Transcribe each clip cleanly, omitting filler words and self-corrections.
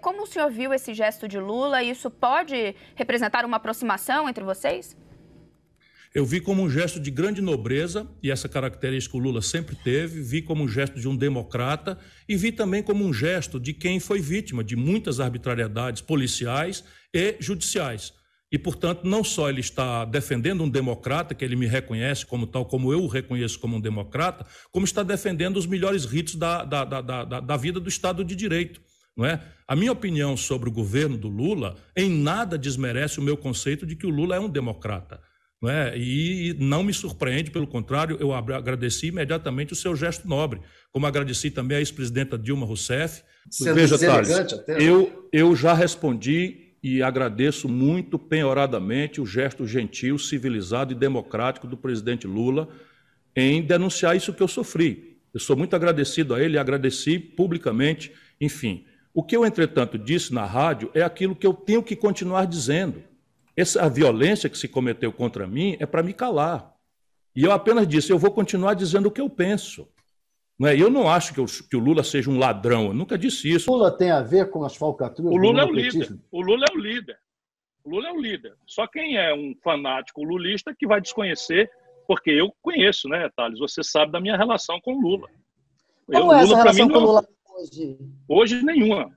Como o senhor viu esse gesto de Lula? Isso pode representar uma aproximação entre vocês? Eu vi como um gesto de grande nobreza, e essa característica o Lula sempre teve, vi como um gesto de um democrata e vi também como um gesto de quem foi vítima de muitas arbitrariedades policiais e judiciais. E, portanto, não só ele está defendendo um democrata, que ele me reconhece como tal, como eu o reconheço como um democrata, como está defendendo os melhores ritos da vida do Estado de Direito. Não é? A minha opinião sobre o governo do Lula em nada desmerece o meu conceito de que o Lula é um democrata. Não é? E não me surpreende, pelo contrário, eu agradeci imediatamente o seu gesto nobre, como agradeci também à ex-presidenta Dilma Rousseff. Veja, Thales, eu já respondi e agradeço muito penhoradamente o gesto gentil, civilizado e democrático do presidente Lula em denunciar isso que eu sofri. Eu sou muito agradecido a ele, agradeci publicamente, enfim. O que eu, entretanto, disse na rádio é aquilo que eu tenho que continuar dizendo. A violência que se cometeu contra mim é para me calar. E eu apenas disse, eu vou continuar dizendo o que eu penso. Não é? Eu não acho que o Lula seja um ladrão, eu nunca disse isso. O Lula tem a ver com as falcatruas? O Lula é o líder. O Lula é o líder. O Lula é o líder. Só quem é um fanático lulista que vai desconhecer, porque eu conheço, né, Thales? Você sabe da minha relação com o Lula. Como é essa relação com o Lula? Hoje, nenhuma.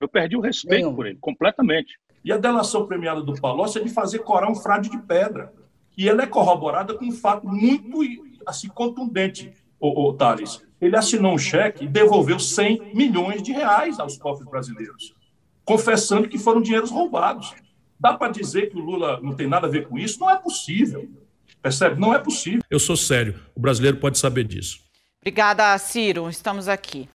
Eu perdi o respeito por ele, completamente. E a delação premiada do Palocci é de fazer corar um frade de pedra. E ela é corroborada com um fato muito assim, contundente, o Thales. Ele assinou um cheque e devolveu 100 milhões de reais aos cofres brasileiros, confessando que foram dinheiros roubados. Dá para dizer que o Lula não tem nada a ver com isso? Não é possível. Percebe? Não é possível. Eu sou sério. O brasileiro pode saber disso. Obrigada, Ciro. Estamos aqui.